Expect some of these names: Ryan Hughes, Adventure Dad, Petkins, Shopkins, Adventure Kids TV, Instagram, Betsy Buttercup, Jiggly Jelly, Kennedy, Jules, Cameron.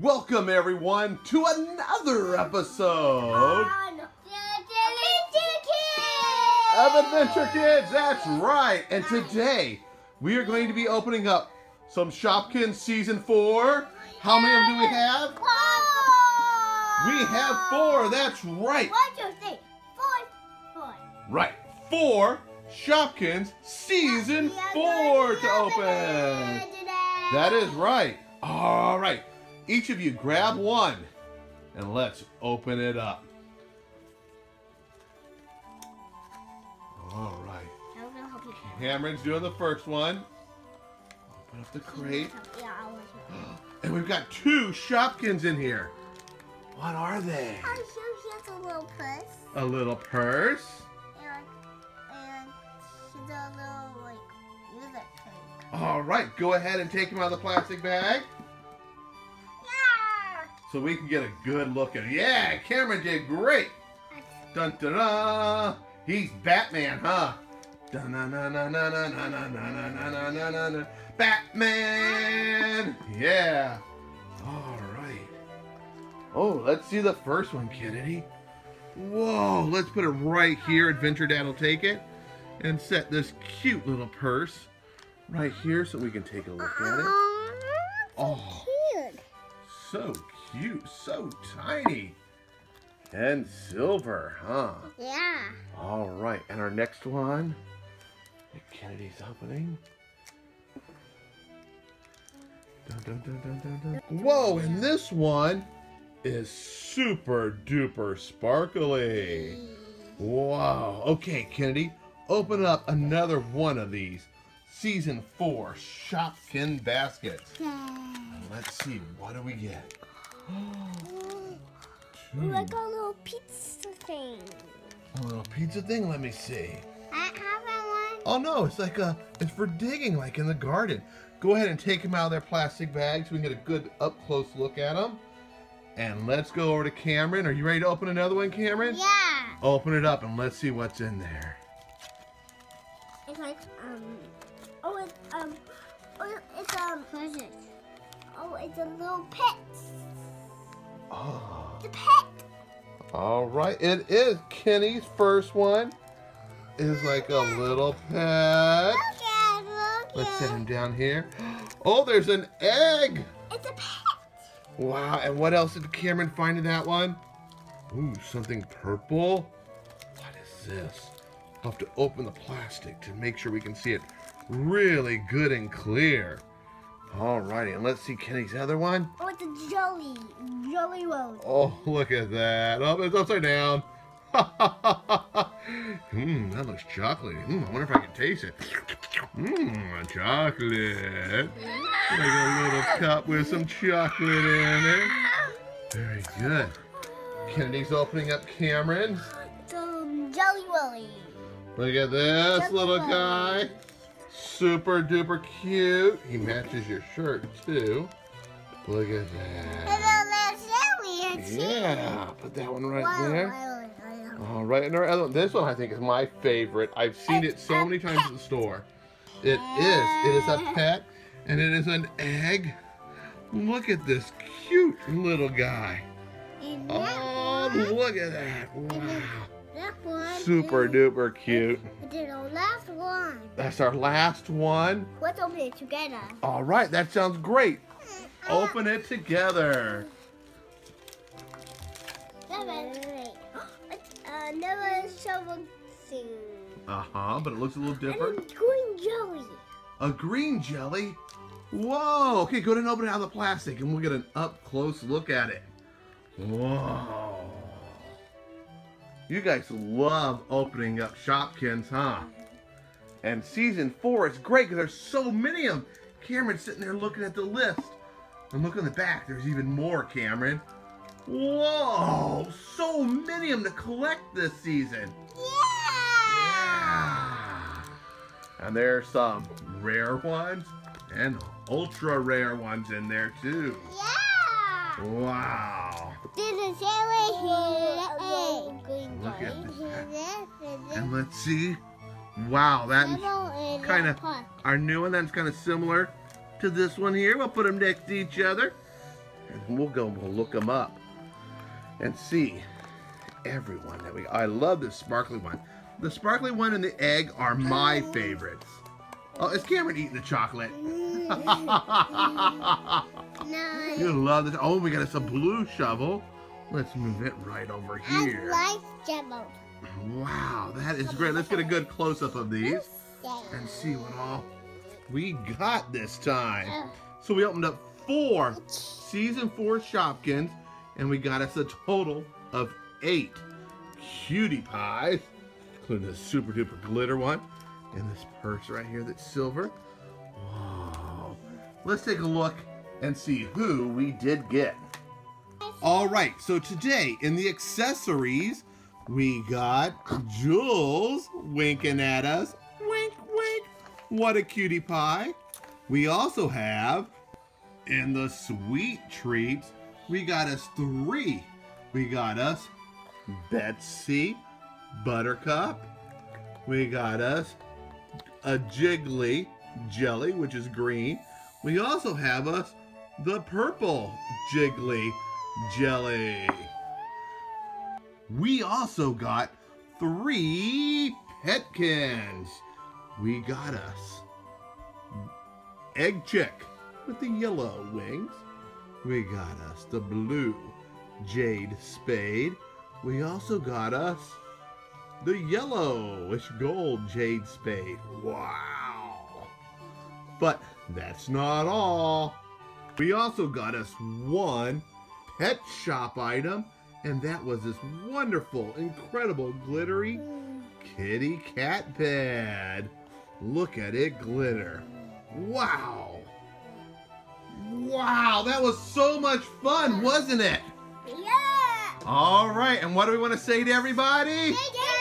Welcome everyone to another episode of Adventure Kids. That's right. And today we are going to be opening up some Shopkins Season 4. How many of them do we have? We have 4. That's right. 4. Right. 4 Shopkins Season 4 to open. That is right. All right. Each of you grab one and let's open it up. All right. I'm gonna help you. Cameron's doing the first one. Open up the crate. Yeah, I was right. And we've got 2 Shopkins in here. What are they? I'm sure she has a little purse. A little purse. And she's a little like music thing. All right, go ahead and take him out of the plastic bag. So we can get a good look at it. Yeah, Cameron did great. Dun dun dun. He's Batman, huh? Dun dun dun dun dun dun dun dun dun dun dun. Batman. Yeah. All right. Oh, let's see the first one, Kennedy. Whoa, let's put it right here. Adventure Dad will take it and set this cute little purse right here so we can take a look at it. Oh, so cute, so tiny. And silver, huh? Yeah. All right, and our next one that Kennedy's opening. Dun, dun, dun, dun, dun, dun. Whoa, and this one is super duper sparkly. Wow. Okay, Kennedy, open up another one of these Season 4 Shopkin baskets. Yeah. Let's see, what do we get? Like a little pizza thing. A little pizza thing? Let me see. I have one. Oh no, it's like a, it's for digging, like in the garden. Go ahead and take them out of their plastic bags so we can get a good up close look at them. And let's go over to Cameron. Are you ready to open another one, Cameron? Yeah. Open it up and let's see what's in there. It's like, present. Oh, it's a little pet. Oh. It's a pet. All right, it is. Kenny's first one is like a little pet. Look at, look at. Let's set him down here. Oh, there's an egg. It's a pet. Wow, and what else did Cameron find in that one? Ooh, something purple. What is this? I'll have to open the plastic to make sure we can see it really good and clear. Alrighty, and let's see Kenny's other one. Oh, it's a jelly roll. Oh, look at that. Oh, it's upside down. Mmm, that looks chocolatey. Mmm, I wonder if I can taste it. Mmm, chocolate. Like a little cup with some chocolate in it. Very good. Kennedy's opening up Cameron's. It's a jelly rolly. Look at this jelly little rolly. Guy. Super duper cute. He matches your shirt too. Look at that. Yeah, put that one right there. All right, and our other, this one I think is my favorite. I've seen it so many times at the store. It is. It is a pet, and it is an egg. Look at this cute little guy. Oh, look at that! Wow. Super duper cute. It's our last one. That's our last one. Let's open it together. All right, that sounds great. Open it together. It's another shovel thing. Uh-huh, but it looks a little different. And a green jelly. A green jelly? Whoa. Okay, go ahead and open it out of the plastic, and we'll get an up-close look at it. Whoa. You guys love opening up Shopkins, huh? And Season 4 is great because there's so many of them. Cameron's sitting there looking at the list. And look in the back, there's even more, Cameron. Whoa! So many of them to collect this season. Yeah! And there's some rare ones and ultra rare ones in there, too. Yeah! Wow! This is look at that. And let's see. Wow, that's kind of our new one. That's kind of similar to this one here. We'll put them next to each other. And We'll go and we'll look them up and see everyone that we. I love this sparkly one. The sparkly one and the egg are my favorites. Oh, is Cameron eating the chocolate? No. You love this. Oh, we got us a blue shovel. Let's move it right over here. I like shovel. Wow, that is great. Let's get a good close-up of these and see what all we got this time. So we opened up 4 Season 4 Shopkins, and we got us a total of 8 cutie pies, including the super duper glitter one, and this purse right here that's silver. Wow. Let's take a look and see who we did get. All right, so today in the accessories, we got Jules winking at us. Wink, wink. What a cutie pie. We also have, in the sweet treats, we got us 3. We got us Betsy Buttercup. We got us a Jiggly Jelly, which is green. We also have us the purple Jiggly Jelly. We also got 3 Petkins. We got us Egg Chick with the yellow wings. We got us the blue Jade Spade. We also got us the yellowish gold Jade Spade. Wow. But that's not all. We also got us 1 pet shop item, and that was this wonderful, incredible, glittery kitty cat pad. Look at it glitter. Wow. Wow, that was so much fun, wasn't it? Yeah. All right, and what do we want to say to everybody? Hey,